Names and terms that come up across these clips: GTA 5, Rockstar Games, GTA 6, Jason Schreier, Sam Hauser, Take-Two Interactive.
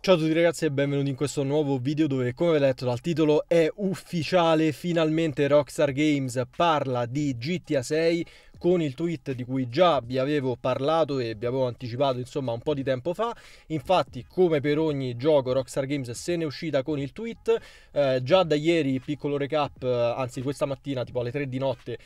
Ciao a tutti ragazzi e benvenuti in questo nuovo video dove, come avete letto dal titolo, è ufficiale, finalmente Rockstar Games parla di GTA 6 con il tweet di cui già vi avevo parlato e vi avevo anticipato insomma un po' di tempo fa. Infatti, come per ogni gioco, Rockstar Games se n'è uscita con il tweet. Già da ieri, piccolo recap, anzi questa mattina tipo alle 3 di notte,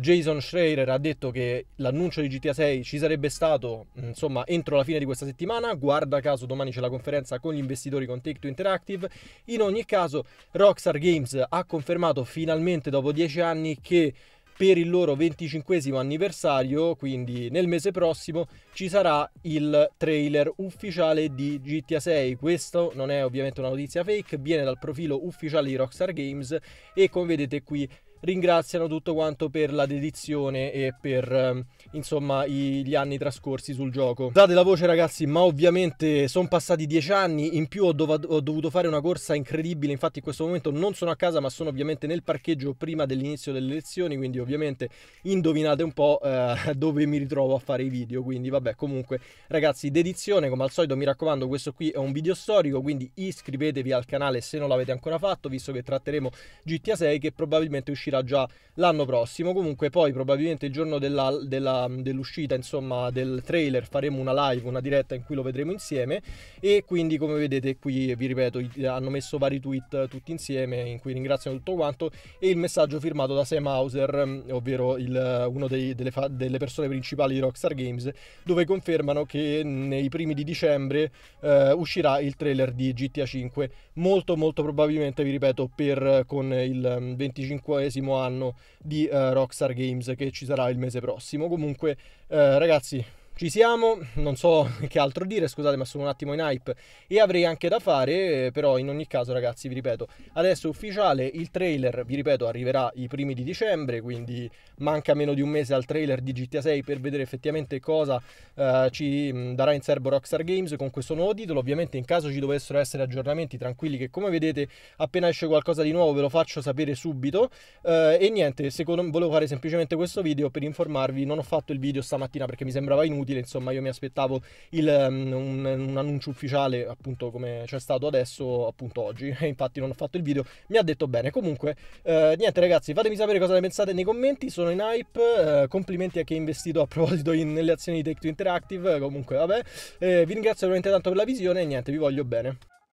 Jason Schreier ha detto che l'annuncio di GTA 6 ci sarebbe stato insomma entro la fine di questa settimana. Guarda caso domani c'è la conferenza con gli investitori, con Take-Two Interactive. In ogni caso Rockstar Games ha confermato finalmente dopo 10 anni che per il loro 25° anniversario, quindi nel mese prossimo, ci sarà il trailer ufficiale di GTA 6. Questo non è ovviamente una notizia fake, viene dal profilo ufficiale di Rockstar Games e come vedete qui ringraziano tutto quanto per la dedizione e per insomma gli anni trascorsi sul gioco. Date la voce ragazzi, ma ovviamente sono passati 10 anni in più, ho dovuto fare una corsa incredibile. Infatti in questo momento non sono a casa ma sono ovviamente nel parcheggio prima dell'inizio delle lezioni, quindi ovviamente indovinate un po' dove mi ritrovo a fare i video. Quindi vabbè, comunque ragazzi, dedizione come al solito, mi raccomando, questo qui è un video storico, quindi iscrivetevi al canale se non l'avete ancora fatto, visto che tratteremo GTA 6 che probabilmente uscirà già l'anno prossimo. Comunque poi probabilmente il giorno dell'uscita insomma del trailer faremo una live, una diretta in cui lo vedremo insieme. E quindi come vedete qui, vi ripeto, hanno messo vari tweet tutti insieme in cui ringraziano tutto quanto e il messaggio firmato da Sam Hauser, ovvero uno delle persone principali di Rockstar Games, dove confermano che nei primi di dicembre uscirà il trailer di GTA 5, molto probabilmente, vi ripeto, con il 25° anno di Rockstar Games che ci sarà il mese prossimo. Comunque ragazzi, ci siamo, non so che altro dire, scusate ma sono un attimo in hype e avrei anche da fare, però in ogni caso ragazzi, vi ripeto, adesso è ufficiale il trailer, vi ripeto, arriverà i primi di dicembre, quindi manca meno di un mese al trailer di GTA 6 per vedere effettivamente cosa ci darà in serbo Rockstar Games con questo nuovo titolo. Ovviamente in caso ci dovessero essere aggiornamenti, tranquilli che come vedete appena esce qualcosa di nuovo ve lo faccio sapere subito. E niente, volevo fare semplicemente questo video per informarvi. Non ho fatto il video stamattina perché mi sembrava inutile, insomma io mi aspettavo un annuncio ufficiale appunto come c'è stato adesso appunto oggi, e infatti non ho fatto il video, mi ha detto bene. Comunque niente ragazzi, fatemi sapere cosa ne pensate nei commenti, sono in hype, complimenti a chi è investito a proposito nelle azioni di Take-Two Interactive. Comunque vabbè, vi ringrazio veramente tanto per la visione e niente, vi voglio bene.